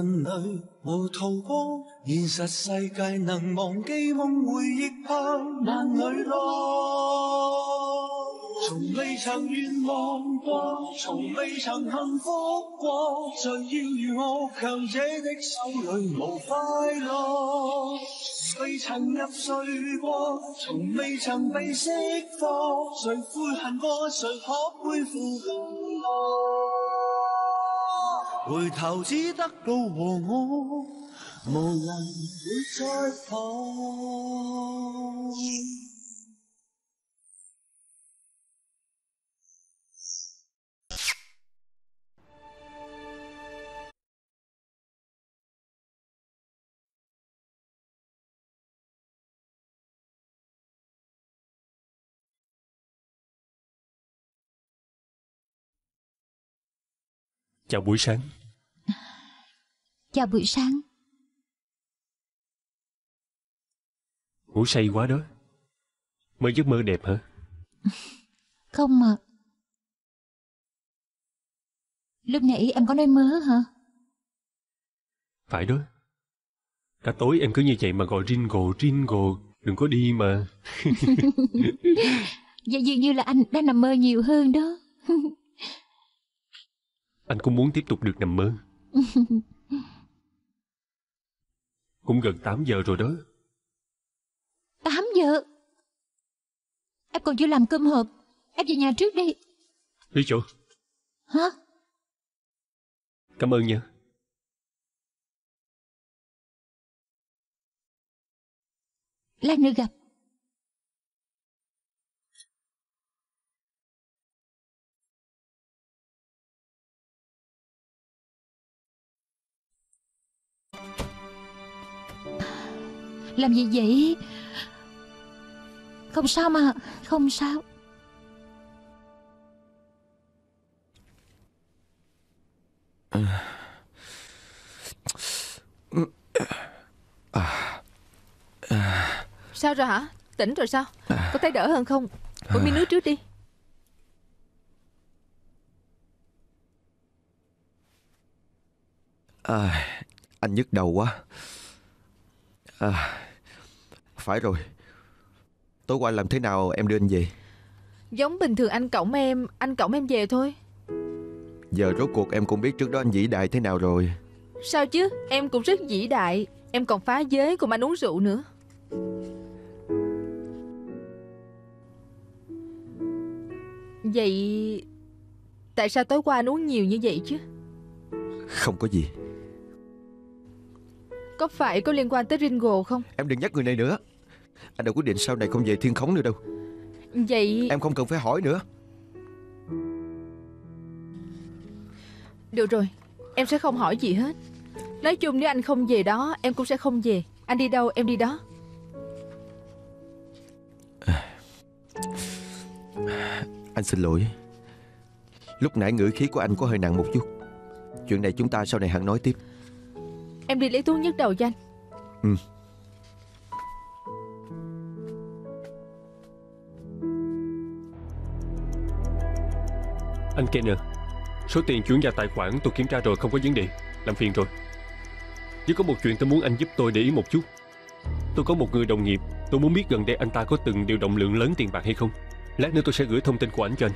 人類糊塗光，現實世界能忘記夢回憶拍萬裏浪。從未曾願望過，從未曾幸福過，誰要如我強者的手裏無快樂？未曾入睡過，從未曾被釋放，誰悔恨過？誰可背負功勞？回頭只得到和我，無人會再旁。Chào buổi sáng. Chào buổi sáng. Ngủ say quá đó. Mơ giấc mơ đẹp hả? Không mà. Lúc nãy em có nói mơ hả? Phải đó. Cả tối em cứ như vậy mà gọi Ringo, Ringo. Đừng có đi mà. Vậy dường như là anh đang nằm mơ nhiều hơn đó. Anh cũng muốn tiếp tục được nằm mơ. Cũng gần 8 giờ rồi đó. 8 giờ? Em còn chưa làm cơm hộp. Em về nhà trước đi. Đi chỗ. Hả? Cảm ơn nha. Lát nữa gặp. Làm gì vậy? Không sao mà, không sao. Sao rồi hả? Tỉnh rồi sao? Có thấy đỡ hơn không? Uống miếng nước trước đi. Anh nhức đầu quá. Phải rồi. Tối qua làm thế nào em đưa anh về? Giống bình thường anh cõng em về thôi. Giờ rốt cuộc em cũng biết trước đó anh vĩ đại thế nào rồi. Sao chứ, em cũng rất vĩ đại. Em còn phá giới cùng anh uống rượu nữa. Vậy tại sao tối qua anh uống nhiều như vậy chứ? Không có gì. Có phải có liên quan tới Ringo không? Em đừng nhắc người này nữa. Anh đã quyết định sau này không về thiên khống nữa đâu. Vậy... em không cần phải hỏi nữa. Được rồi, em sẽ không hỏi gì hết. Nói chung nếu anh không về đó, em cũng sẽ không về. Anh đi đâu, em đi đó. Anh xin lỗi. Lúc nãy ngữ khí của anh có hơi nặng một chút. Chuyện này chúng ta sau này hẳn nói tiếp. Em đi lấy thuốc nhức đầu cho anh. Ừ. Anh Ken à, số tiền chuyển vào tài khoản tôi kiểm tra rồi, không có vấn đề. Làm phiền rồi. Chỉ có một chuyện tôi muốn anh giúp tôi để ý một chút. Tôi có một người đồng nghiệp. Tôi muốn biết gần đây anh ta có từng điều động lượng lớn tiền bạc hay không. Lát nữa tôi sẽ gửi thông tin của anh cho anh.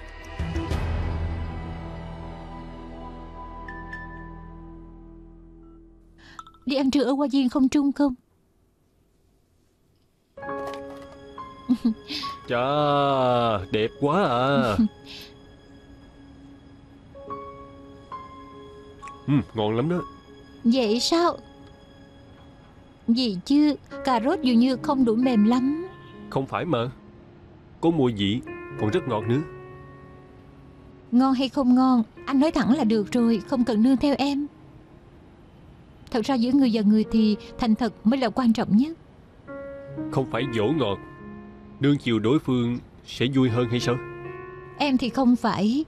Đi ăn trưa ở Hoa Viên không trung không? Chà, đẹp quá à. Ngon lắm đó. Vậy sao? Gì chứ, cà rốt dường như không đủ mềm lắm. Không phải mà. Có mùi vị, còn rất ngọt nữa. Ngon hay không ngon, anh nói thẳng là được rồi, không cần nương theo em. Thật ra giữa người và người thì thành thật mới là quan trọng nhất. Không phải dỗ ngọt, đương chiều đối phương sẽ vui hơn hay sao? Em thì không phải.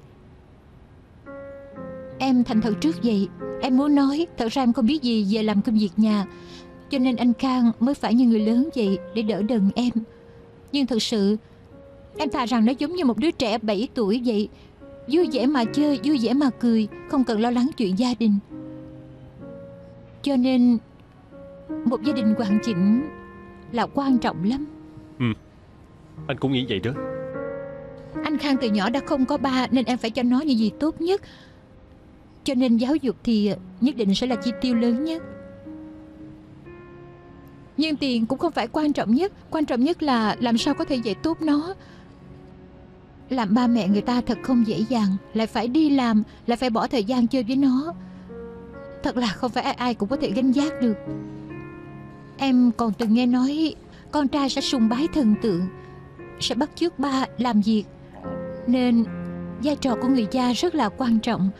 Em thành thật trước vậy. Em muốn nói thật ra em không biết gì về làm công việc nhà, cho nên anh Khang mới phải như người lớn vậy để đỡ đần em. Nhưng thật sự em thà rằng nó giống như một đứa trẻ 7 tuổi vậy. Vui vẻ mà chơi, vui vẻ mà cười, không cần lo lắng chuyện gia đình. Cho nên một gia đình hoàn chỉnh là quan trọng lắm. Ừ, anh cũng nghĩ vậy đó. Anh Khang từ nhỏ đã không có ba, nên em phải cho nó những gì tốt nhất. Cho nên giáo dục thì nhất định sẽ là chi tiêu lớn nhất. Nhưng tiền cũng không phải quan trọng nhất. Quan trọng nhất là làm sao có thể dạy tốt nó. Làm ba mẹ người ta thật không dễ dàng. Lại phải đi làm, lại phải bỏ thời gian chơi với nó. Thật là không phải ai cũng có thể gánh vác được. Em còn từng nghe nói con trai sẽ sùng bái thần tượng, sẽ bắt chước ba làm việc. Nên vai trò của người cha rất là quan trọng.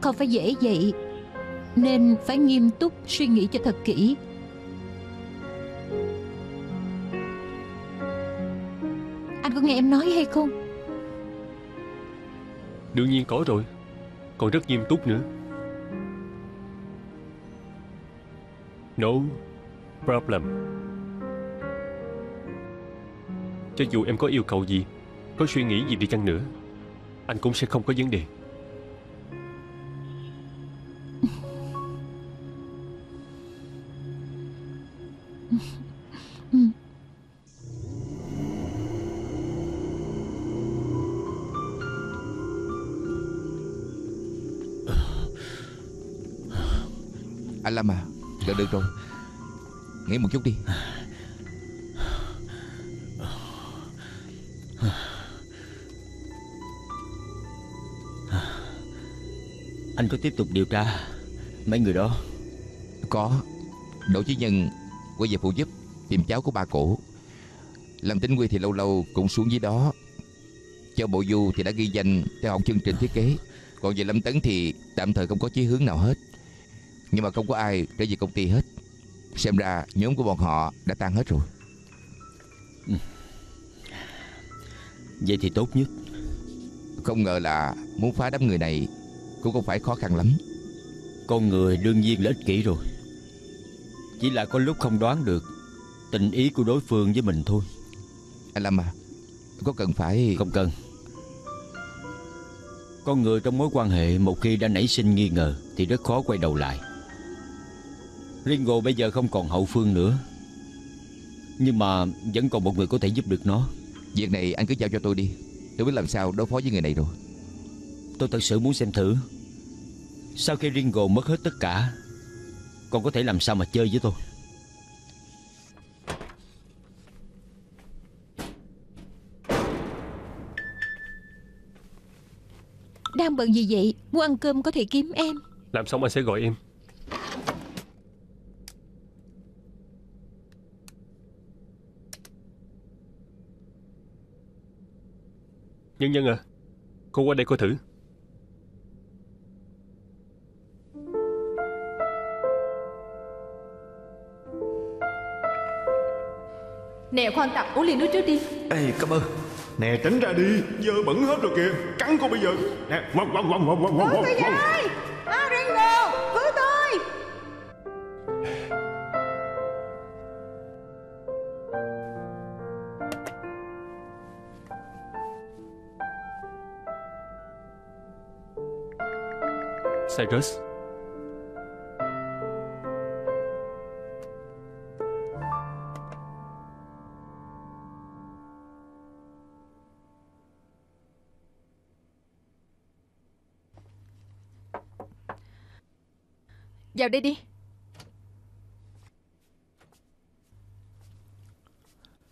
Không phải dễ vậy, nên phải nghiêm túc suy nghĩ cho thật kỹ. Anh có nghe em nói hay không? Đương nhiên có rồi, còn rất nghiêm túc nữa. No problem. Cho dù em có yêu cầu gì, có suy nghĩ gì đi chăng nữa, anh cũng sẽ không có vấn đề. Anh Lâm à, được rồi, nghỉ một chút đi. Anh có tiếp tục điều tra mấy người đó? Có. Đỗ Chí Nhân quay về phụ giúp tìm cháu của bà Cổ. Làm Tính Quy thì lâu lâu cũng xuống dưới đó. Cho Bộ Du thì đã ghi danh theo học chương trình thiết kế. Còn về Lâm Tấn thì tạm thời không có chí hướng nào hết. Nhưng mà không có ai trở về công ty hết. Xem ra nhóm của bọn họ đã tan hết rồi. Vậy thì tốt nhất. Không ngờ là muốn phá đám người này cũng không phải khó khăn lắm. Con người đương nhiên là ích kỷ rồi. Chỉ là có lúc không đoán được tình ý của đối phương với mình thôi. Anh Lâm à, có cần phải... Không cần. Con người trong mối quan hệ một khi đã nảy sinh nghi ngờ thì rất khó quay đầu lại. Ringo bây giờ không còn hậu phương nữa, nhưng mà vẫn còn một người có thể giúp được nó. Việc này anh cứ giao cho tôi đi. Tôi biết làm sao đối phó với người này rồi. Tôi thật sự muốn xem thử, sau khi Ringo mất hết tất cả, con có thể làm sao mà chơi với tôi. Đang bận gì vậy? Muốn ăn cơm có thể kiếm em. Làm xong anh sẽ gọi em. Nhân Nhân à, cô qua đây coi thử. Nè khoan tạp, uống ly nước trước đi. Ê, cảm ơn. Nè tránh ra đi, dơ bẩn hết rồi kìa. Cắn cô bây giờ. Nè, cứu tôi với. À, Ringo, cứu tôi. Cyrus, vào đây đi.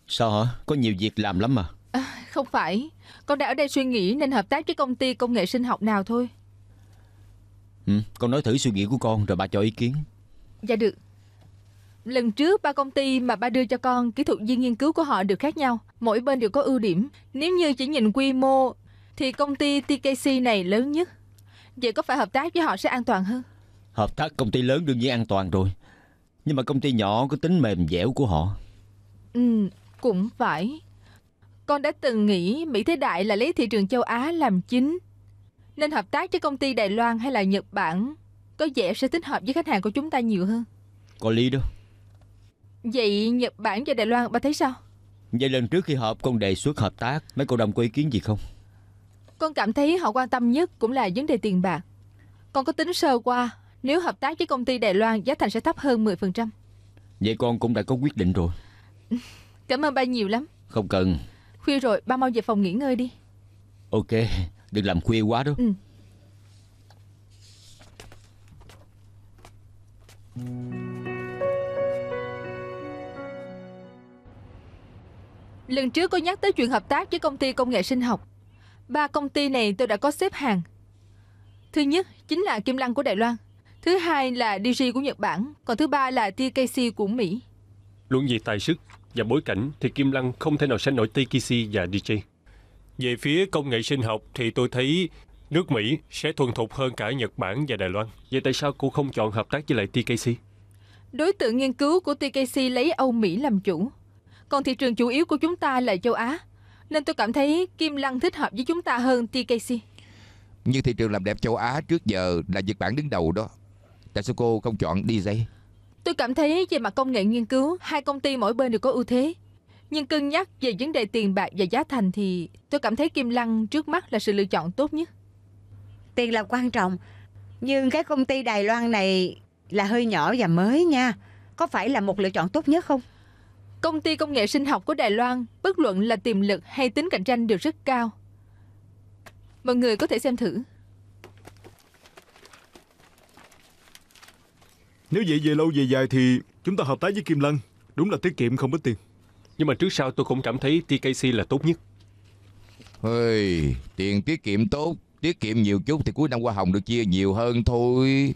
Sao hả? Có nhiều việc làm lắm mà. À, không phải. Con đã ở đây suy nghĩ nên hợp tác với công ty công nghệ sinh học nào thôi. Ừ, con nói thử suy nghĩ của con rồi ba cho ý kiến. Dạ được. Lần trước ba công ty mà ba đưa cho con, kỹ thuật viên nghiên cứu của họ đều khác nhau. Mỗi bên đều có ưu điểm. Nếu như chỉ nhìn quy mô thì công ty TKC này lớn nhất. Vậy có phải hợp tác với họ sẽ an toàn hơn? Hợp tác công ty lớn đương nhiên an toàn rồi. Nhưng mà công ty nhỏ có tính mềm dẻo của họ. Ừ, cũng phải. Con đã từng nghĩ Mỹ Thế Đại là lấy thị trường châu Á làm chính, nên hợp tác với công ty Đài Loan hay là Nhật Bản có vẻ sẽ thích hợp với khách hàng của chúng ta nhiều hơn. Có lý đó. Vậy Nhật Bản và Đài Loan ba thấy sao? Vậy lần trước khi họp con đề xuất hợp tác, mấy cô đồng có ý kiến gì không? Con cảm thấy họ quan tâm nhất cũng là vấn đề tiền bạc. Con có tính sơ qua Nếu hợp tác với công ty Đài Loan, giá thành sẽ thấp hơn 10%. Vậy con cũng đã có quyết định rồi. Cảm ơn ba nhiều lắm. Không cần. Khuya rồi, ba mau về phòng nghỉ ngơi đi. Ok, đừng làm khuya quá đó. Ừ. Lần trước có nhắc tới chuyện hợp tác với công ty công nghệ sinh học. Ba công ty này tôi đã có xếp hàng. Thứ nhất chính là Kim Lăng của Đài Loan, thứ hai là DJ của Nhật Bản, còn thứ ba là TKC của Mỹ. Luận về tài sức và bối cảnh thì Kim Lăng không thể nào sánh nổi TKC và DJ. Về phía công nghệ sinh học thì tôi thấy nước Mỹ sẽ thuần thục hơn cả Nhật Bản và Đài Loan. Vậy tại sao cô không chọn hợp tác với lại TKC? Đối tượng nghiên cứu của TKC lấy Âu Mỹ làm chủ, còn thị trường chủ yếu của chúng ta là châu Á, nên tôi cảm thấy Kim Lăng thích hợp với chúng ta hơn TKC. Nhưng thị trường làm đẹp châu Á trước giờ là Nhật Bản đứng đầu đó. Tại sao cô không chọn DJ? Tôi cảm thấy về mặt công nghệ nghiên cứu, hai công ty mỗi bên đều có ưu thế. Nhưng cân nhắc về vấn đề tiền bạc và giá thành thì tôi cảm thấy Kim Lăng trước mắt là sự lựa chọn tốt nhất. Tiền là quan trọng, nhưng cái công ty Đài Loan này là hơi nhỏ và mới nha. Có phải là một lựa chọn tốt nhất không? Công ty công nghệ sinh học của Đài Loan, bất luận là tiềm lực hay tính cạnh tranh đều rất cao. Mọi người có thể xem thử. Nếu vậy về lâu về dài thì chúng ta hợp tác với Kim Lăng, đúng là tiết kiệm không ít tiền. Nhưng mà trước sau tôi cũng cảm thấy TKC là tốt nhất. Ôi, tiền tiết kiệm tốt, tiết kiệm nhiều chút thì cuối năm hoa hồng được chia nhiều hơn thôi.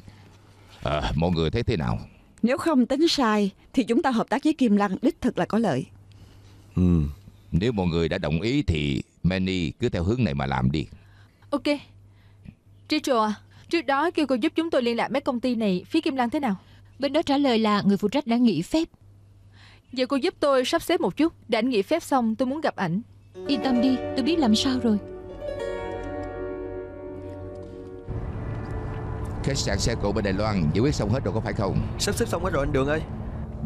À, mọi người thấy thế nào? Nếu không tính sai thì chúng ta hợp tác với Kim Lăng đích thực là có lợi. Ừ. Nếu mọi người đã đồng ý thì Manny cứ theo hướng này mà làm đi. Ok. Rachel à, trước đó kêu cô giúp chúng tôi liên lạc với công ty này, phía Kim Lăng thế nào? Bên đó trả lời là người phụ trách đã nghỉ phép. Giờ cô giúp tôi sắp xếp một chút, để anh nghỉ phép xong tôi muốn gặp ảnh. Yên tâm đi, tôi biết làm sao rồi. Khách sạn xe cộ bên Đài Loan giải quyết xong hết rồi có phải không? Sắp xếp xong hết rồi anh Đường ơi.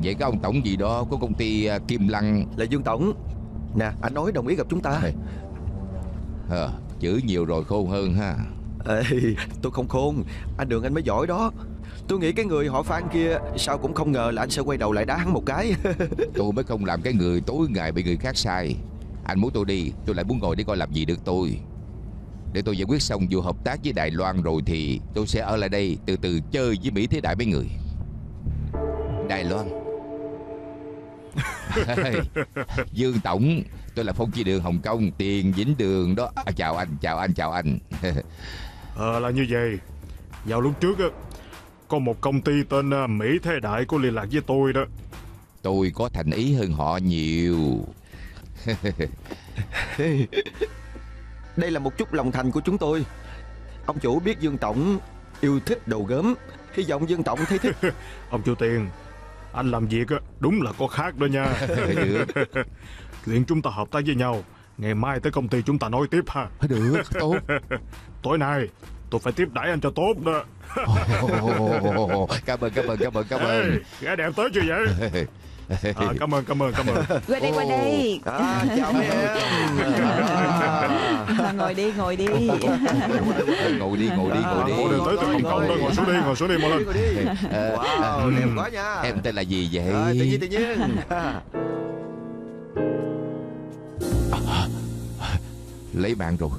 Vậy cái ông tổng gì đó của công ty Kim Lăng là Dương tổng. Nè, anh nói đồng ý gặp chúng ta. Chữ nhiều rồi khôn hơn ha. Ê, tôi không khôn, anh Đường anh mới giỏi đó. Tôi nghĩ cái người họ Phan kia sao cũng không ngờ là anh sẽ quay đầu lại đá hắn một cái. Tôi mới không làm cái người tối ngày bị người khác sai. Anh muốn tôi đi, tôi lại muốn ngồi để coi làm gì được tôi. Để tôi giải quyết xong vụ hợp tác với Đài Loan rồi thì tôi sẽ ở lại đây từ từ chơi với Mỹ Thế Đại mấy người. Đài Loan. Dương tổng, tôi là Phong Chi Đường Hồng Kông, Tiền Vĩnh Đường đó. À, chào anh, chào anh, chào anh. Là như vậy. Vào lúc trước á, có một công ty tên Mỹ Thế Đại có liên lạc với tôi đó. Tôi có thành ý hơn họ nhiều. Đây là một chút lòng thành của chúng tôi. Ông chủ biết Dương tổng yêu thích đồ gớm, hy vọng Dương tổng thấy thích. Ông chủ Tiền, anh làm việc đúng là có khác đó nha. Chuyện chúng ta hợp tác với nhau, ngày mai tới công ty chúng ta nói tiếp ha. Được, tốt. Tối nay tôi phải tiếp đãi anh cho tốt đó. Cảm ơn. Gái đẹp tới chưa vậy? Cảm ơn. Qua đây. Chào em. Ngồi đi. Ngồi đi. Ngồi xuống đi một lần. Wow, đẹp quá nha. Em tên là gì vậy? Tự nhiên. Lấy bạn rồi.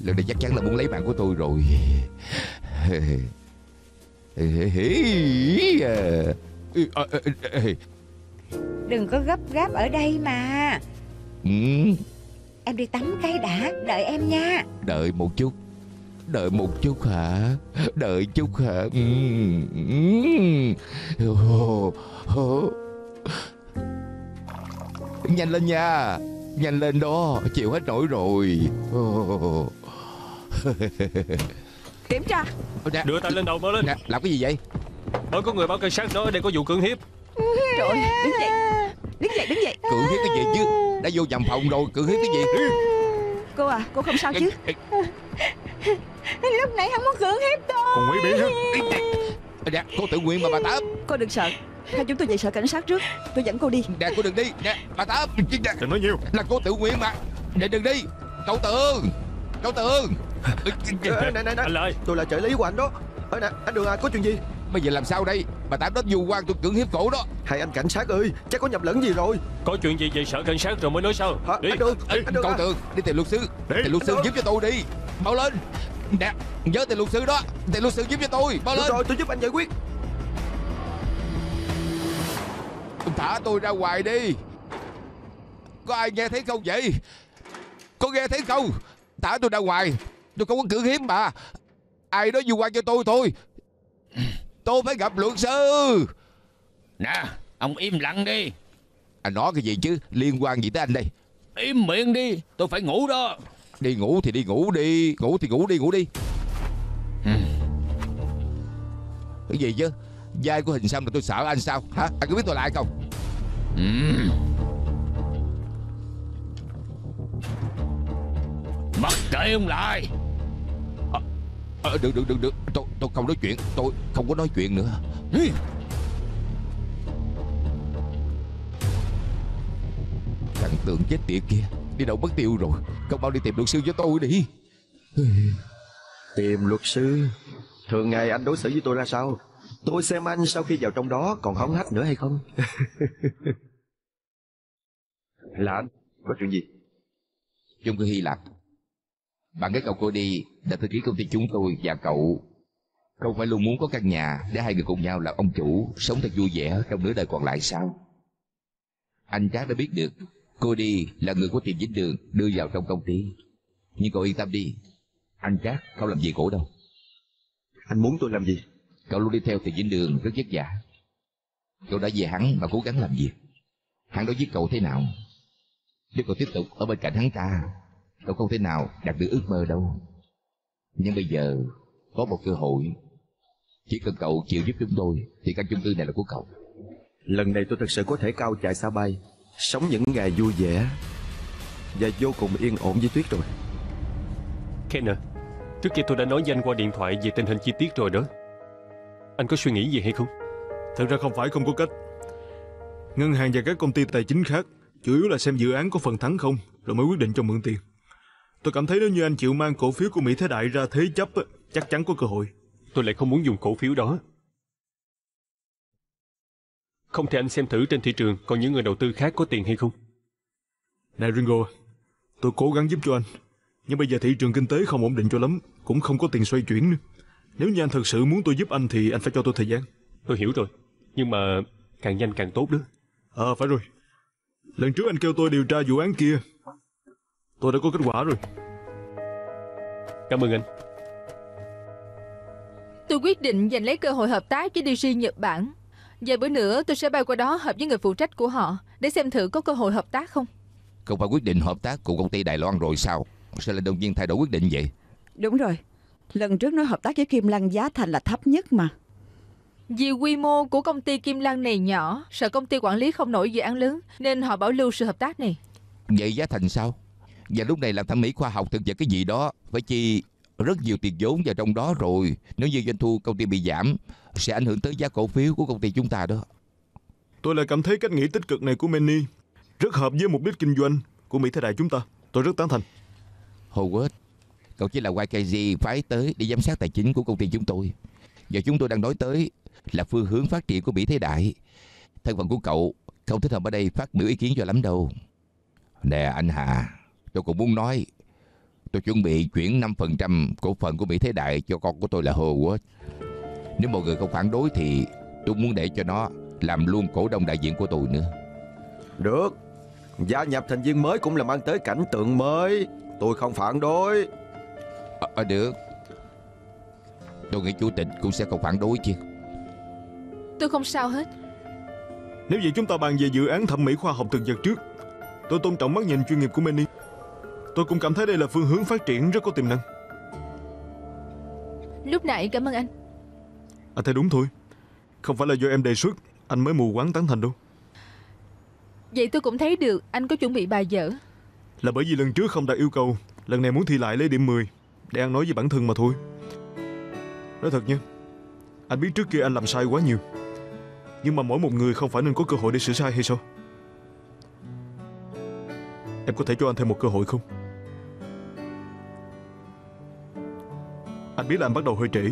Lần này chắc chắn là muốn lấy bạn của tôi rồi. Đừng có gấp gáp ở đây mà. Em đi tắm cái đã, đợi em nha. Đợi một chút hả? Nhanh lên nha, nhanh lên đó, chịu hết nổi rồi. Kiểm tra. Đưa tay lên đầu mới lên. Làm cái gì vậy? Bởi có người báo cảnh sát đó, ở đây có vụ cưỡng hiếp. Trời ơi, đứng dậy. Cưỡng hiếp cái gì chứ? Đã vô nhầm phòng rồi, cưỡng hiếp cái gì? Cô à, cô không sao chứ? Lúc nãy hắn muốn cưỡng hiếp tôi. Cô nguy biến hả? Cô tự nguyện mà bà Tám. Cô đừng sợ, hai chúng tôi dậy sợ cảnh sát trước. Tôi dẫn cô đi. Nè, cô đừng đi, nè, bà Tám. Đừng nói nhiều. Là cô tự nguyện mà. Nè, đừng đi. Cậu Tường. Anh ơi, tôi là trợ lý của anh đó. Ê nè, anh Đường à, có chuyện gì? Bây giờ làm sao đây? Bà Tám đó vu oan tôi cưỡng hiếp cổ đó. Hai anh cảnh sát ơi, chắc có nhầm lẫn gì rồi. Có chuyện gì vậy? Sợ cảnh sát rồi mới nói sao? Hả? Đi. Anh Đường Con Tường, đi tìm luật sư. Tìm luật sư giúp cho tôi đi. Mau lên. Nè, nhớ tìm luật sư đó. Tìm luật sư giúp cho tôi. Mau lên. Rồi, tôi giúp anh giải quyết. Thả tôi ra ngoài đi. Có ai nghe thấy không vậy? Có nghe thấy không? Thả tôi ra ngoài. Tôi không có cưỡng hiếp mà. Ai đó vu oan cho tôi thôi. Tôi phải gặp luật sư. Nè, ông im lặng đi. Anh nói cái gì chứ? Liên quan gì tới anh đây? Im miệng đi, tôi phải ngủ đó. Đi ngủ thì đi ngủ đi. Ngủ thì ngủ đi Cái gì chứ? Vai của hình xăm là tôi sợ anh sao? Hả? Anh có biết tôi là ai không? Mất kệ ông lại. Được. Tôi không nói chuyện. Tôi không có nói chuyện nữa. Thằng Tượng chết tiệt kia đi đâu mất tiêu rồi. Cậu mau đi tìm luật sư với tôi đi. Tìm luật sư? Thường ngày anh đối xử với tôi ra sao? Tôi xem anh sau khi vào trong đó còn hóng hách nữa hay không. Là anh. Có chuyện gì? Chung cư Hy Lạp, bạn gái cậu cô đi đã thư ký công ty chúng tôi và cậu. Cậu phải luôn muốn có căn nhà để hai người cùng nhau làm ông chủ, sống thật vui vẻ trong nửa đời còn lại sao? Anh Trác đã biết được cô đi là người của tiệm dính đường đưa vào trong công ty. Nhưng cậu yên tâm đi, anh Trác không làm gì cổ đâu. Anh muốn tôi làm gì? Cậu luôn đi theo tiệm dính đường rất vất vả. Cậu đã về hắn mà cố gắng làm việc. Hắn đối với cậu thế nào? Nếu cậu tiếp tục ở bên cạnh hắn ta, cậu không thể nào đạt được ước mơ đâu. Nhưng bây giờ có một cơ hội. Chỉ cần cậu chịu giúp chúng tôi thì căn chung cư này là của cậu. Lần này tôi thật sự có thể cao chạy xa bay, sống những ngày vui vẻ và vô cùng yên ổn với Tuyết rồi. Ken à, trước kia tôi đã nói với anh qua điện thoại về tình hình chi tiết rồi đó. Anh có suy nghĩ gì hay không? Thật ra không phải không có cách. Ngân hàng và các công ty tài chính khác chủ yếu là xem dự án có phần thắng không rồi mới quyết định cho mượn tiền. Tôi cảm thấy nếu như anh chịu mang cổ phiếu của Mỹ Thế Đại ra thế chấp, chắc chắn có cơ hội. Tôi lại không muốn dùng cổ phiếu đó. Không thể anh xem thử trên thị trường còn những người đầu tư khác có tiền hay không? Này Ringo, tôi cố gắng giúp cho anh. Nhưng bây giờ thị trường kinh tế không ổn định cho lắm, cũng không có tiền xoay chuyển nữa. Nếu như anh thật sự muốn tôi giúp anh thì anh phải cho tôi thời gian. Tôi hiểu rồi, nhưng mà càng nhanh càng tốt đó. Ờ, phải rồi. Lần trước anh kêu tôi điều tra vụ án kia, tôi đã có kết quả rồi. Cảm ơn anh. Tôi quyết định giành lấy cơ hội hợp tác với DC Nhật Bản. Vài bữa nữa tôi sẽ bay qua đó hợp với người phụ trách của họ để xem thử có cơ hội hợp tác không. Cậu phải quyết định hợp tác cùng công ty Đài Loan rồi sao? Sao lại đột nhiên thay đổi quyết định vậy? Đúng rồi. Lần trước nói hợp tác với Kim Lăng giá thành là thấp nhất mà. Vì quy mô của công ty Kim Lăng này nhỏ, sợ công ty quản lý không nổi dự án lớn nên họ bảo lưu sự hợp tác này. Vậy giá thành sao? Và lúc này làm thẩm mỹ khoa học thực vật cái gì đó phải chi rất nhiều tiền vốn vào trong đó rồi. Nếu như doanh thu công ty bị giảm sẽ ảnh hưởng tới giá cổ phiếu của công ty chúng ta đó. Tôi lại cảm thấy cách nghĩ tích cực này của Manny rất hợp với mục đích kinh doanh của Mỹ Thế Đại chúng ta. Tôi rất tán thành. Howard, cậu chỉ là YKG phái tới để giám sát tài chính của công ty chúng tôi. Và chúng tôi đang nói tới là phương hướng phát triển của Mỹ Thế Đại. Thân phận của cậu không thích hợp ở đây phát biểu ý kiến cho lắm đâu. Nè anh Hà, tôi cũng muốn nói, tôi chuẩn bị chuyển 5% cổ phần của Mỹ Thế Đại cho con của tôi là Howard. Nếu mọi người không phản đối thì tôi muốn để cho nó làm luôn cổ đông đại diện của tôi nữa. Được, gia nhập thành viên mới cũng là mang tới cảnh tượng mới. Tôi không phản đối. Được. Tôi nghĩ chủ tịch cũng sẽ không phản đối chứ. Tôi không sao hết. Nếu vậy chúng ta bàn về dự án thẩm mỹ khoa học thực vật trước. Tôi tôn trọng mắt nhìn chuyên nghiệp của Manny. Tôi cũng cảm thấy đây là phương hướng phát triển rất có tiềm năng. Lúc nãy cảm ơn anh. Anh thấy đúng thôi. Không phải là do em đề xuất, anh mới mù quáng tán thành đâu. Vậy tôi cũng thấy được anh có chuẩn bị bài vở. Là bởi vì lần trước không đạt yêu cầu, lần này muốn thi lại lấy điểm 10 để ăn nói với bản thân mà thôi. Nói thật nha, anh biết trước kia anh làm sai quá nhiều. Nhưng mà mỗi một người không phải nên có cơ hội để sửa sai hay sao? Em có thể cho anh thêm một cơ hội không? Anh biết là anh bắt đầu hơi trễ,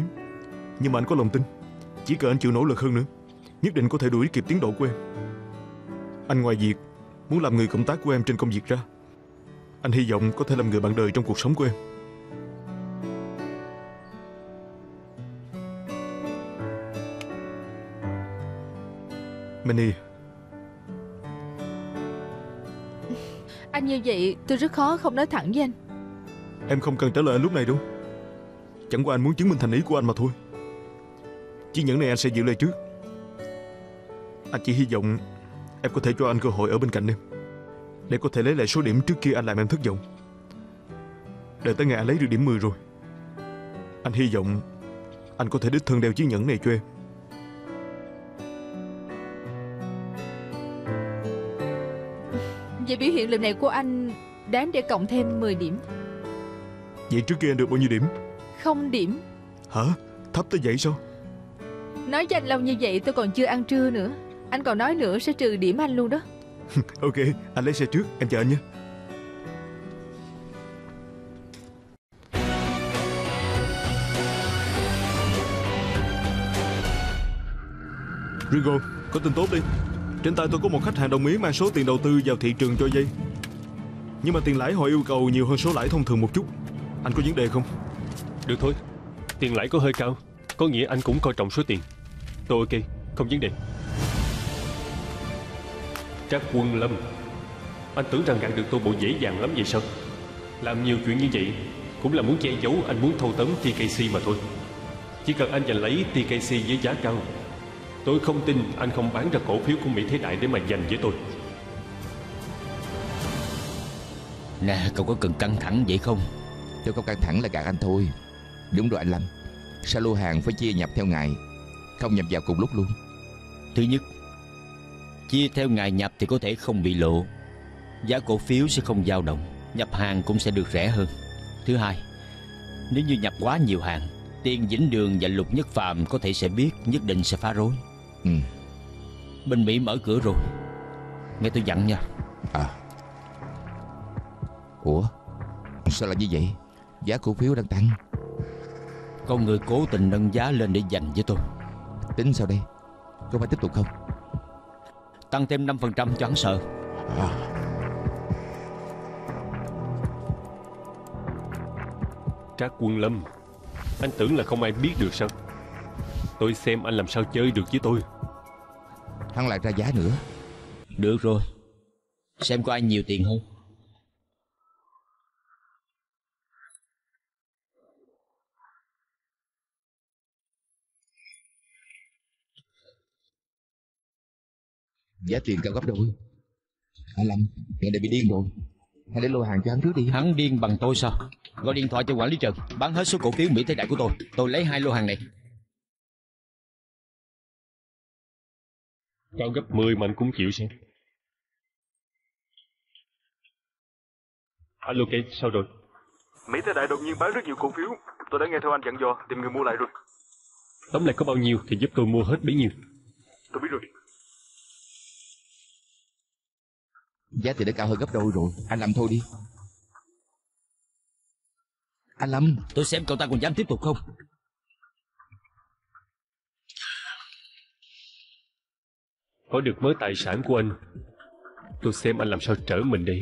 Nhưng mà anh có lòng tin, chỉ cần anh chịu nỗ lực hơn nữa, nhất định có thể đuổi kịp tiến độ của em. Anh ngoài việc muốn làm người cộng tác của em trên công việc ra, anh hy vọng có thể làm người bạn đời trong cuộc sống của em. Manny, anh như vậy tôi rất khó không nói thẳng với anh. Em không cần trả lời anh lúc này đâu. Chẳng qua anh muốn chứng minh thành ý của anh mà thôi. Chiếc nhẫn này anh sẽ giữ lại trước. Anh chỉ hy vọng em có thể cho anh cơ hội ở bên cạnh em, để có thể lấy lại số điểm trước kia anh làm em thất vọng. Đợi tới ngày anh lấy được điểm 10 rồi, anh hy vọng anh có thể đích thân đeo chiếc nhẫn này cho em. Về biểu hiện lần này của anh đáng để cộng thêm 10 điểm. Vậy trước kia anh được bao nhiêu điểm? 0 điểm. Hả? Thấp tới vậy sao? Nói với anh lâu như vậy tôi còn chưa ăn trưa nữa. Anh còn nói nữa sẽ trừ điểm anh luôn đó. Ok, anh lấy xe trước, em chờ anh nhé. Ringo, có tin tốt đi. Trên tay tôi có một khách hàng đồng ý mang số tiền đầu tư vào thị trường cho vay, nhưng mà tiền lãi họ yêu cầu nhiều hơn số lãi thông thường một chút. Anh có vấn đề không? Được thôi, tiền lãi có hơi cao, có nghĩa anh cũng coi trọng số tiền. Tôi ok, không vấn đề. Trác Quân Lâm, anh tưởng rằng gạt được tôi bộ dễ dàng lắm vậy sao? Làm nhiều chuyện như vậy cũng là muốn che giấu anh muốn thâu tóm TKC mà thôi. Chỉ cần anh giành lấy TKC với giá cao, tôi không tin anh không bán ra cổ phiếu của Mỹ Thế Đại để mà giành với tôi. Nè, cậu có cần căng thẳng vậy không? Tôi không căng thẳng là gạt anh thôi. Đúng rồi anh Lâm, sao lô hàng phải chia nhập theo ngày, không nhập vào cùng lúc luôn? Thứ nhất, chia theo ngày nhập thì có thể không bị lộ, giá cổ phiếu sẽ không dao động, nhập hàng cũng sẽ được rẻ hơn. Thứ hai, nếu như nhập quá nhiều hàng, Tiên Vĩnh Đường và Lục Nhất Phàm có thể sẽ biết, nhất định sẽ phá rối. Bên Mỹ mở cửa rồi, nghe tôi dặn nha. Ủa, sao lại như vậy? Giá cổ phiếu đang tăng. Con người cố tình nâng giá lên để giành với tôi. Tính sao đây? Có phải tiếp tục không? Tăng thêm 5% cho hắn sợ. Trác Quân Lâm, anh tưởng là không ai biết được sao? Tôi xem anh làm sao chơi được với tôi. Hắn lại ra giá nữa. Được rồi, xem có ai nhiều tiền không. Giá tiền cao gấp đôi. Anh Lâm, người này bị điên rồi. Hãy để lô hàng cho hắn trước đi. Hắn điên bằng tôi sao? Gọi điện thoại cho quản lý Trần, bán hết số cổ phiếu Mỹ Thế Đại của tôi. Tôi lấy 2 lô hàng này. Cao gấp 10 mà anh cũng chịu xem. Alo Ken, sao rồi? Mỹ Thế Đại đột nhiên bán rất nhiều cổ phiếu. Tôi đã nghe theo anh dặn dò, tìm người mua lại rồi. Tóm lại có bao nhiêu thì giúp tôi mua hết bấy nhiêu. Tôi biết rồi. Giá tiền đã cao hơn gấp đôi rồi, anh Lâm thôi đi. Anh Lâm, tôi xem cậu ta còn dám tiếp tục không. Có được mớ tài sản của anh, tôi xem anh làm sao trở mình đi.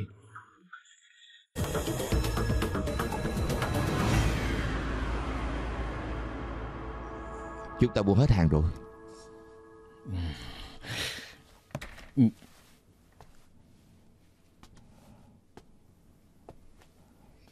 Chúng ta mua hết hàng rồi.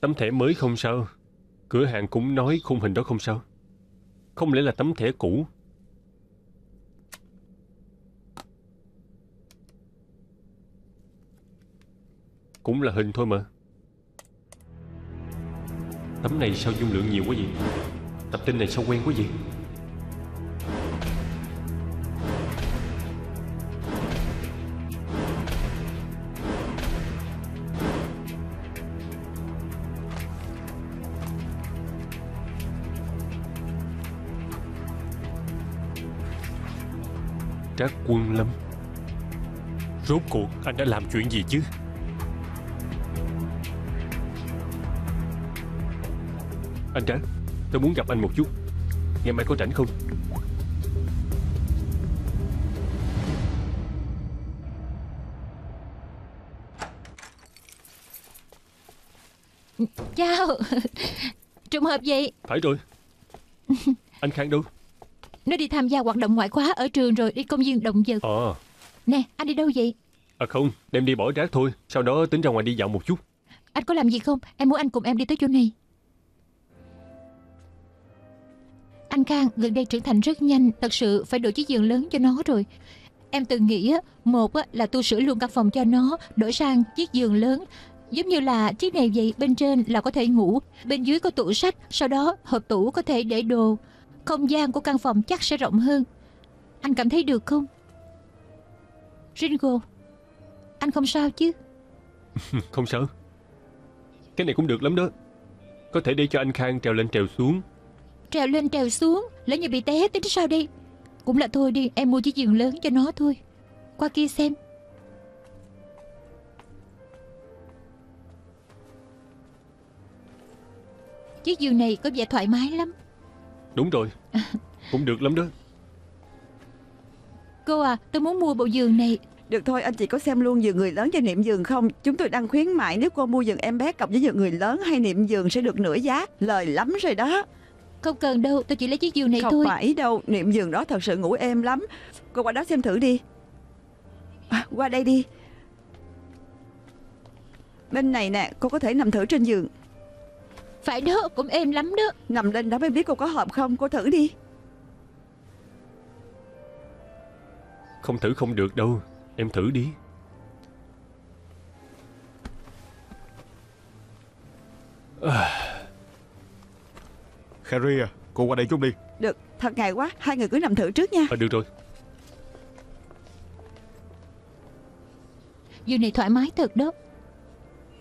tấm thẻ mới không sao, cửa hàng cũng nói khung hình đó không sao. Không lẽ là tấm thẻ cũ? Cũng là hình thôi mà. Tấm này sao dung lượng nhiều quá vậy? Tập tin này sao quen quá vậy? Trác Quân Lâm, rốt cuộc anh đã làm chuyện gì chứ? Anh Trác, tôi muốn gặp anh một chút. Ngày mai có rảnh không? Chào. Trùng hợp vậy. Phải rồi. Anh Khang đâu? Nó đi tham gia hoạt động ngoại khóa ở trường rồi, đi công viên động vật. Nè, anh đi đâu vậy? Không, đem đi bỏ rác thôi. Sau đó tính ra ngoài đi dạo một chút. Anh có làm gì không? Em muốn anh cùng em đi tới chỗ này. Anh Khang gần đây trưởng thành rất nhanh, thật sự phải đổi chiếc giường lớn cho nó rồi. Em từng nghĩ một là tu sửa luôn căn phòng cho nó, đổi sang chiếc giường lớn, giống như là chiếc này vậy, bên trên là có thể ngủ, bên dưới có tủ sách, sau đó hộp tủ có thể để đồ. Không gian của căn phòng chắc sẽ rộng hơn. Anh cảm thấy được không? Ringo, anh không sao chứ? Không sao. Cái này cũng được lắm đó. Có thể để cho anh Khang trèo lên trèo xuống. Trèo lên trèo xuống, lỡ như bị té tính sao đi. Cũng là thôi đi, em mua chiếc giường lớn cho nó thôi. Qua kia xem. Chiếc giường này có vẻ thoải mái lắm. Đúng rồi, cũng được lắm đó. Cô à, tôi muốn mua bộ giường này. Được thôi, anh chị có xem luôn giường người lớn và niệm giường không? Chúng tôi đang khuyến mại nếu cô mua giường em bé cộng với giường người lớn hay niệm giường sẽ được nửa giá. Lời lắm rồi đó. Không cần đâu, tôi chỉ lấy chiếc giường này thôi. Không phải đâu, niệm giường đó thật sự ngủ êm lắm. Cô qua đó xem thử đi. Qua đây đi. Bên này nè, cô có thể nằm thử trên giường. Phải đó, cũng êm lắm đó. Nằm lên đó mới biết cô có hợp không, cô thử đi. Không thử không được đâu, em thử đi. Carrie à, cô qua đây chút đi. Được, thật ngại quá, hai người cứ nằm thử trước nha. Được rồi. Giường này thoải mái thật đó.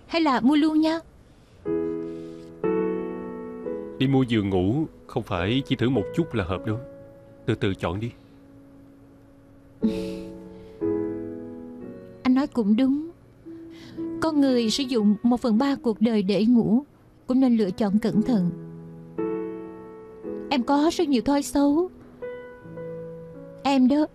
Hay là mua luôn nha. Đi mua giường ngủ không phải chỉ thử một chút là hợp đâu. Từ từ chọn đi. Anh nói cũng đúng. Con người sử dụng 1/3 cuộc đời để ngủ, cũng nên lựa chọn cẩn thận. Em có rất nhiều thói xấu. Em đó,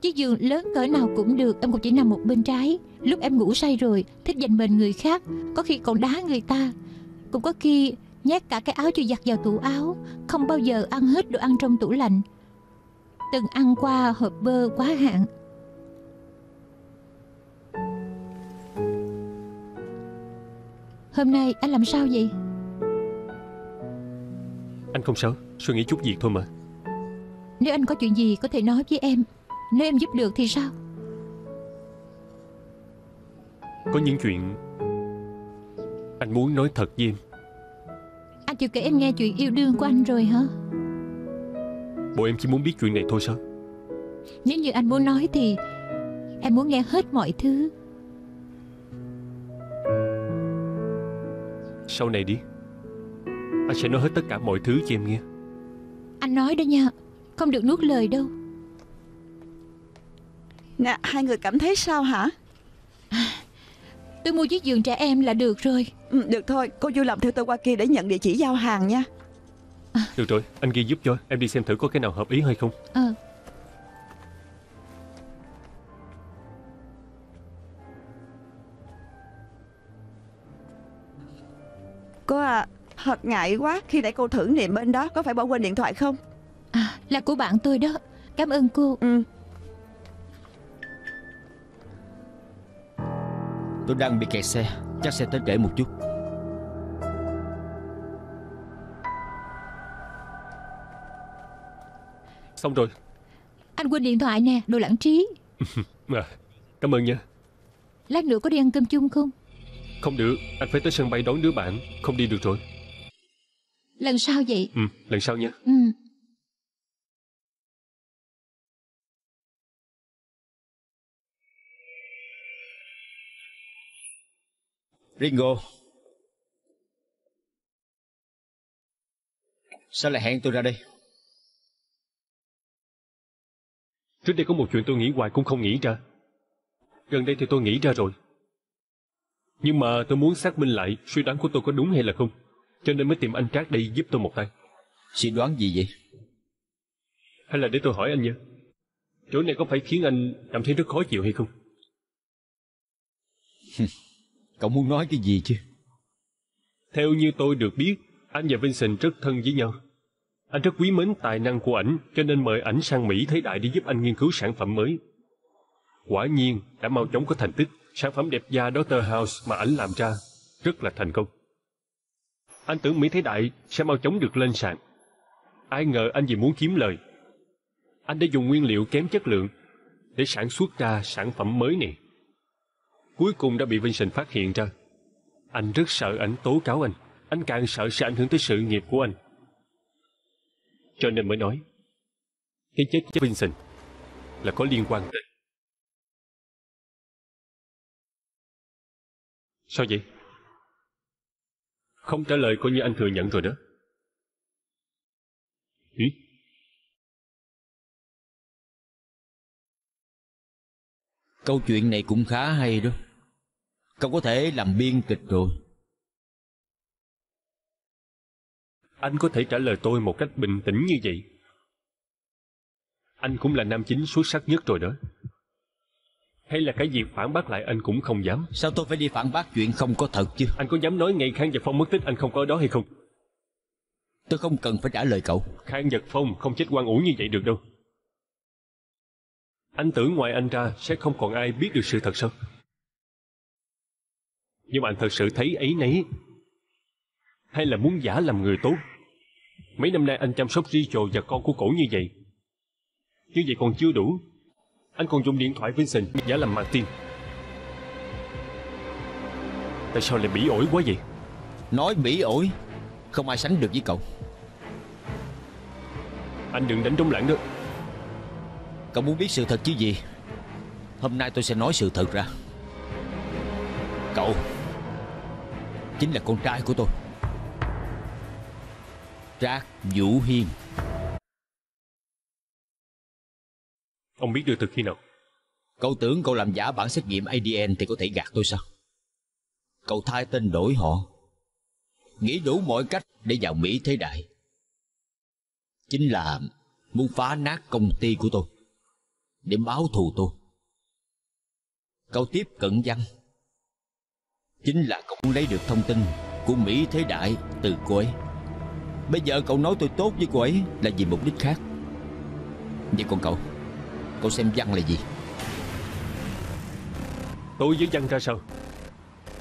chiếc giường lớn cỡ nào cũng được, em cũng chỉ nằm một bên trái. Lúc em ngủ say rồi, thích giành mình người khác, có khi còn đá người ta. Cũng có khi nhét cả cái áo chưa giặt vào tủ áo. Không bao giờ ăn hết đồ ăn trong tủ lạnh. Từng ăn qua hộp bơ quá hạn. Hôm nay anh làm sao vậy? Anh không sao, suy nghĩ chút việc thôi mà. Nếu anh có chuyện gì có thể nói với em. Nếu em giúp được thì sao? Có những chuyện anh muốn nói thật với em. Anh chịu kể em nghe chuyện yêu đương của anh rồi hả? Bộ em chỉ muốn biết chuyện này thôi sao? Nếu như anh muốn nói thì em muốn nghe hết mọi thứ. Sau này đi, anh sẽ nói hết tất cả mọi thứ cho em nghe. Anh nói đó nha, không được nuốt lời đâu. Nè, hai người cảm thấy sao hả? Tôi mua chiếc giường trẻ em là được rồi. Được thôi, cô vui lòng theo tôi qua kia để nhận địa chỉ giao hàng nha. Được rồi, anh ghi giúp cho. Em đi xem thử có cái nào hợp ý hay không. Cô à, thật ngại quá. Khi nãy cô thử niệm bên đó, có phải bỏ quên điện thoại không? Là của bạn tôi đó. Cảm ơn cô. Tôi đang bị kẹt xe, chắc sẽ tới trễ một chút. Xong rồi. Anh quên điện thoại nè, đồ lãng trí. Cảm ơn nha. Lát nữa có đi ăn cơm chung không? Không được, anh phải tới sân bay đón đứa bạn, không đi được rồi. Lần sau vậy. Ừ, lần sau nha. Ừ. Ringo, sao lại hẹn tôi ra đây? Trước đây có một chuyện tôi nghĩ hoài cũng không nghĩ ra. Gần đây thì tôi nghĩ ra rồi. Nhưng mà tôi muốn xác minh lại suy đoán của tôi có đúng hay là không, cho nên mới tìm anh Trác đây giúp tôi một tay. Suy đoán gì vậy? Hay là để tôi hỏi anh nhé. Chỗ này có phải khiến anh cảm thấy rất khó chịu hay không? Cậu muốn nói cái gì chứ? Theo như tôi được biết, anh và Vincent rất thân với nhau. Anh rất quý mến tài năng của ảnh, cho nên mời ảnh sang Mỹ Thế Đại để giúp anh nghiên cứu sản phẩm mới. Quả nhiên, đã mau chóng có thành tích. Sản phẩm đẹp da Dr. House mà ảnh làm ra rất là thành công. Anh tưởng Mỹ Thế Đại sẽ mau chóng được lên sàn. Ai ngờ anh vì muốn kiếm lời, anh đã dùng nguyên liệu kém chất lượng để sản xuất ra sản phẩm mới này. Cuối cùng đã bị Vincent phát hiện ra. Anh rất sợ ảnh tố cáo anh càng sợ sẽ ảnh hưởng tới sự nghiệp của anh. Cho nên mới nói cái chết của Vincent là có liên quan tới. Sao vậy? Không trả lời coi như anh thừa nhận rồi đó. Ừ? Câu chuyện này cũng khá hay đó. Cậu có thể làm biên kịch rồi. Anh có thể trả lời tôi một cách bình tĩnh như vậy. Anh cũng là nam chính xuất sắc nhất rồi đó. Hay là cái việc phản bác lại anh cũng không dám? Sao tôi phải đi phản bác chuyện không có thật chứ? Anh có dám nói ngày Khang Nhật Phong mất tích anh không có ở đó hay không? Tôi không cần phải trả lời cậu. Khang Nhật Phong không chết oan uổng như vậy được đâu. Anh tưởng ngoài anh ra sẽ không còn ai biết được sự thật sao? Nhưng mà anh thật sự thấy áy náy, hay là muốn giả làm người tốt? Mấy năm nay anh chăm sóc Ringo và con của cổ như vậy. Như vậy còn chưa đủ, anh còn dùng điện thoại Vincent giả làm Martin. Tại sao lại bỉ ổi quá vậy? Nói bỉ ổi, không ai sánh được với cậu. Anh đừng đánh trống lảng đó. Cậu muốn biết sự thật chứ gì? Hôm nay tôi sẽ nói sự thật ra. Cậu chính là con trai của tôi, Trác Vũ Hiên. Ông biết được từ khi nào? Cậu tưởng cậu làm giả bản xét nghiệm ADN thì có thể gạt tôi sao? Cậu thay tên đổi họ, nghĩ đủ mọi cách để vào Mỹ Thế Đại, chính là muốn phá nát công ty của tôi để báo thù tôi. Cậu tiếp cận Văn, chính là cậu lấy được thông tin của Mỹ Thế Đại từ cô ấy. Bây giờ cậu nói tôi tốt với cô ấy là vì mục đích khác. Vậy còn cậu? Cậu xem Văn là gì? Tôi với Văn ra sao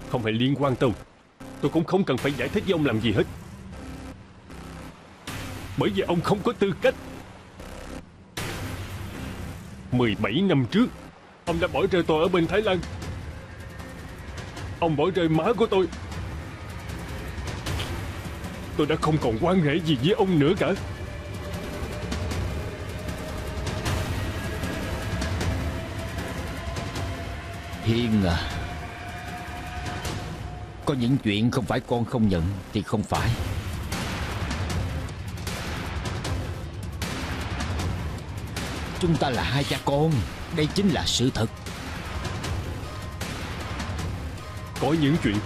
không hề liên quan tới ông. Tôi cũng không cần phải giải thích với ông làm gì hết, bởi vì ông không có tư cách. 17 năm trước, ông đã bỏ rơi tôi ở bên Thái Lan. Ông bỏ rơi má của tôi. Tôi đã không còn quan hệ gì với ông nữa cả. Hiên à, có những chuyện không phải con không nhận thì không phải. Chúng ta là hai cha con, đây chính là sự thật. Có những chuyện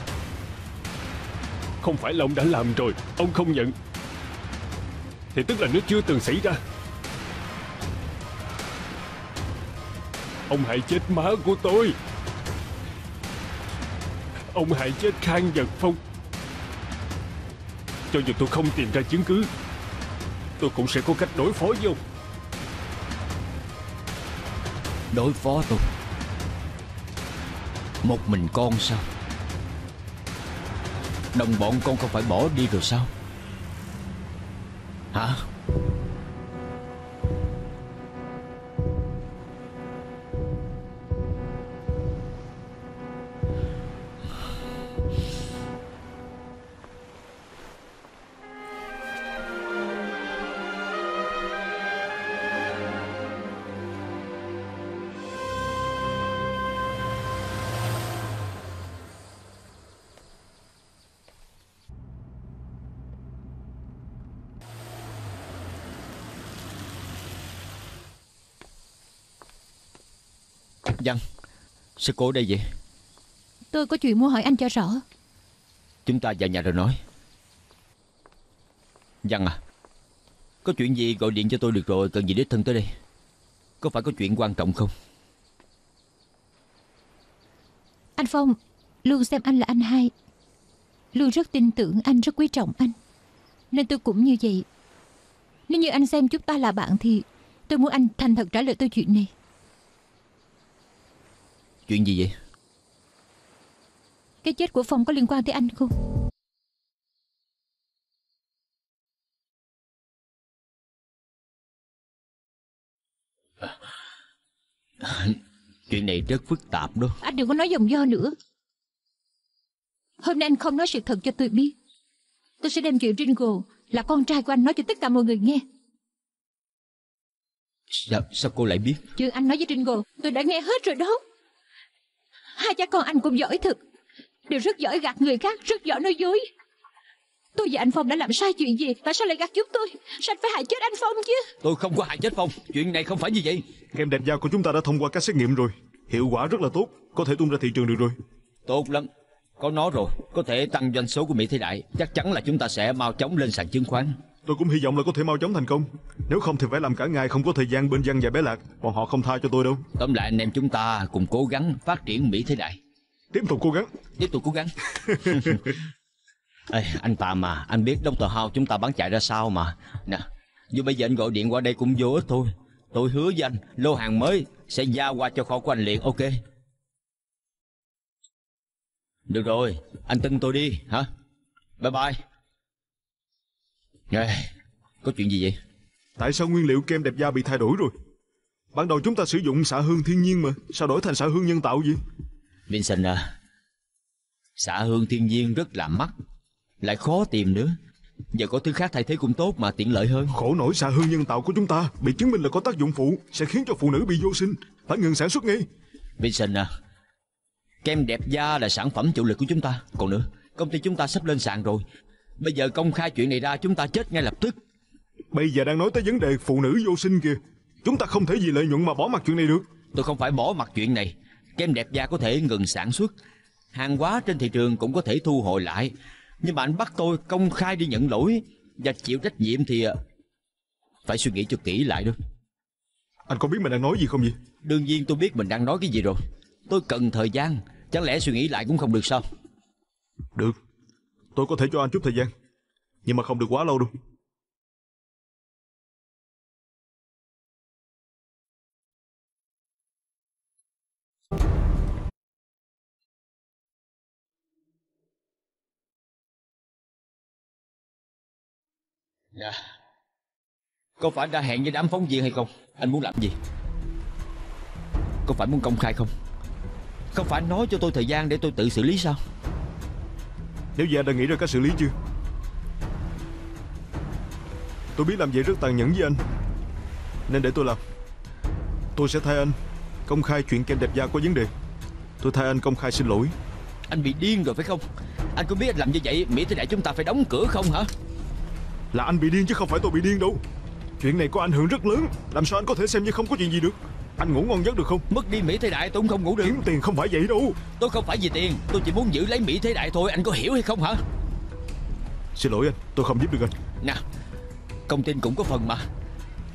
không phải là ông đã làm rồi, ông không nhận, thì tức là nó chưa từng xảy ra. Ông hại chết má của tôi. Ông hại chết Khang Nhật Phong. Cho dù tôi không tìm ra chứng cứ, tôi cũng sẽ có cách đối phó với ông. Đối phó tôi? Một mình con sao? Đồng bọn con không phải bỏ đi rồi sao? Hả? Văn, sư cô ở đây vậy? Tôi có chuyện muốn hỏi anh cho rõ. Chúng ta vào nhà rồi nói. Văn à, có chuyện gì gọi điện cho tôi được rồi, cần gì đích thân tới đây? Có phải có chuyện quan trọng không? Anh Phong luôn xem anh là anh hai, luôn rất tin tưởng anh, rất quý trọng anh, nên tôi cũng như vậy. Nếu như anh xem chúng ta là bạn thì tôi muốn anh thành thật trả lời tôi chuyện này. Chuyện gì vậy? Cái chết của Phong có liên quan tới anh không? Chuyện này rất phức tạp đó. Anh đừng có nói dòng do nữa. Hôm nay anh không nói sự thật cho tôi biết, tôi sẽ đem chuyện Ringo là con trai của anh nói cho tất cả mọi người nghe. Sao cô lại biết? Chuyện anh nói với Ringo tôi đã nghe hết rồi đó. Hai cha con anh cũng giỏi thật, đều rất giỏi gạt người khác, rất giỏi nói dối. Tôi và anh Phong đã làm sai chuyện gì? Tại sao lại gạt giúp tôi? Sao anh phải hại chết anh Phong chứ? Tôi không có hại chết Phong. Chuyện này không phải như vậy. Kem đẹp da của chúng ta đã thông qua các xét nghiệm rồi, hiệu quả rất là tốt, có thể tung ra thị trường được rồi. Tốt lắm. Có nó rồi, có thể tăng doanh số của Mỹ Thế Đại. Chắc chắn là chúng ta sẽ mau chóng lên sàn chứng khoán. Tôi cũng hy vọng là có thể mau chóng thành công. Nếu không thì phải làm cả ngày, không có thời gian bên Văn và bé Lạc. Bọn họ không tha cho tôi đâu. Tóm lại anh em chúng ta cùng cố gắng phát triển Mỹ Thế Đại. Tiếp tục cố gắng. Tiếp tục cố gắng. Ê, anh Tạm mà, anh biết Dr. House chúng ta bán chạy ra sao mà. Nè, dù bây giờ anh gọi điện qua đây cũng vô ích thôi. Tôi hứa với anh, lô hàng mới sẽ giao qua cho kho của anh liền, ok? Được rồi, anh tin tôi đi, hả? Bye bye. Nè, có chuyện gì vậy? Tại sao nguyên liệu kem đẹp da bị thay đổi rồi? Ban đầu chúng ta sử dụng xạ hương thiên nhiên mà, sao đổi thành xạ hương nhân tạo vậy? Vincent à, xạ hương thiên nhiên rất là mắc, lại khó tìm nữa. Giờ có thứ khác thay thế cũng tốt mà, tiện lợi hơn. Khổ nổi xạ hương nhân tạo của chúng ta bị chứng minh là có tác dụng phụ, sẽ khiến cho phụ nữ bị vô sinh, phải ngừng sản xuất ngay. Vincent à, kem đẹp da là sản phẩm chủ lực của chúng ta. Còn nữa, công ty chúng ta sắp lên sàn rồi. Bây giờ công khai chuyện này ra, chúng ta chết ngay lập tức. Bây giờ đang nói tới vấn đề phụ nữ vô sinh kìa. Chúng ta không thể vì lợi nhuận mà bỏ mặc chuyện này được. Tôi không phải bỏ mặc chuyện này. Kem đẹp da có thể ngừng sản xuất, hàng hóa trên thị trường cũng có thể thu hồi lại. Nhưng mà anh bắt tôi công khai đi nhận lỗi và chịu trách nhiệm thì phải suy nghĩ cho kỹ lại đó. Anh có biết mình đang nói gì không vậy? Đương nhiên tôi biết mình đang nói cái gì rồi. Tôi cần thời gian, chẳng lẽ suy nghĩ lại cũng không được sao? Được, tôi có thể cho anh chút thời gian, nhưng mà không được quá lâu đâu. Nè, có phải đã hẹn với đám phóng viên hay không? Anh muốn làm gì? Có phải muốn công khai không? Không phải nói cho tôi thời gian để tôi tự xử lý sao? Nếu giờ đã nghĩ ra cách xử lý chưa? Tôi biết làm vậy rất tàn nhẫn với anh, nên để tôi làm. Tôi sẽ thay anh công khai chuyện kem đẹp da có vấn đề. Tôi thay anh công khai xin lỗi. Anh bị điên rồi phải không? Anh có biết anh làm như vậy Mỹ Thế Đại chúng ta phải đóng cửa không hả? Là anh bị điên chứ không phải tôi bị điên đâu. Chuyện này có ảnh hưởng rất lớn, làm sao anh có thể xem như không có chuyện gì được? Anh ngủ ngon giấc được không? Mất đi Mỹ Thế Đại tôi cũng không ngủ được. Kiếm tiền không phải vậy đâu. Tôi không phải vì tiền, tôi chỉ muốn giữ lấy Mỹ Thế Đại thôi, anh có hiểu hay không hả? Xin lỗi anh, tôi không giúp được anh. Nè, công ty cũng có phần mà.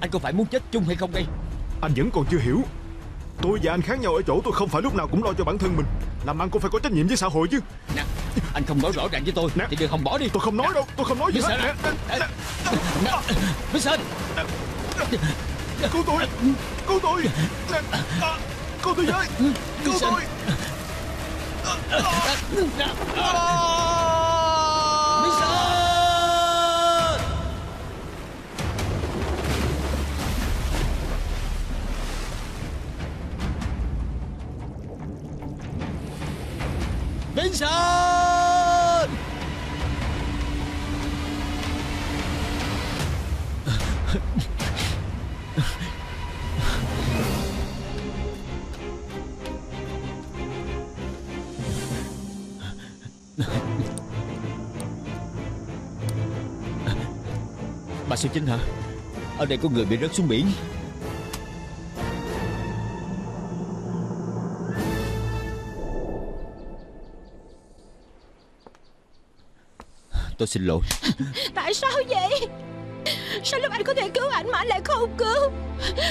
Anh có phải muốn chết chung hay không đây? Anh vẫn còn chưa hiểu. Tôi và anh khác nhau ở chỗ tôi không phải lúc nào cũng lo cho bản thân mình. Làm ăn cũng phải có trách nhiệm với xã hội chứ. Nè, anh không nói rõ ràng với tôi nè, thì đừng hòng bỏ đi. Tôi không nói nè, đâu, tôi không nói gì hết. Vincent, cứu tôi, cứu tôi, cứu tôi với, cứu tôi. Vincent! Bà số 9 hả? Ở đây có người bị rớt xuống biển. Tôi xin lỗi. Tại sao vậy? Sao lúc anh có thể cứu ảnh mà anh lại không cứu?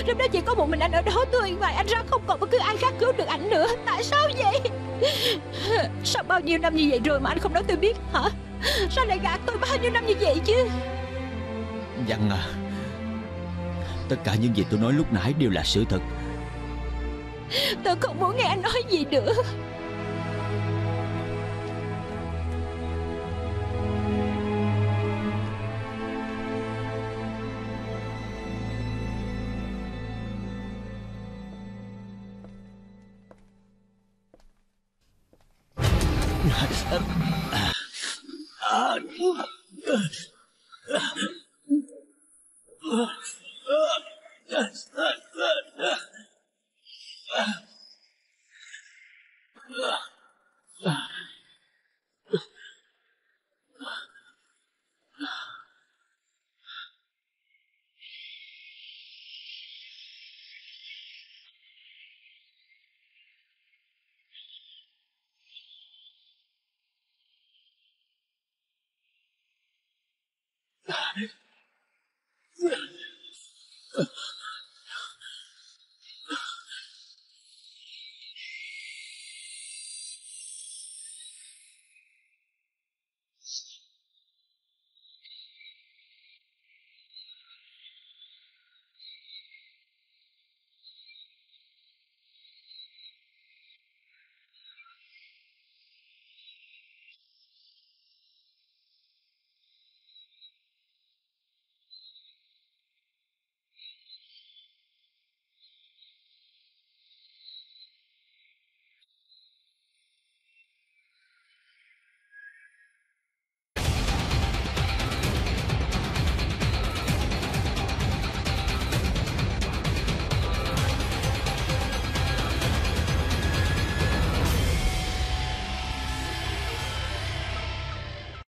Lúc đó chỉ có một mình anh ở đó, tôi ngoài anh ra không còn bất cứ ai khác cứu được ảnh nữa. Tại sao vậy? Sao bao nhiêu năm như vậy rồi mà anh không nói tôi biết hả? Sao lại gạt tôi bao nhiêu năm như vậy chứ? Dặn à, tất cả những gì tôi nói lúc nãy đều là sự thật. Tôi không muốn nghe anh nói gì nữa.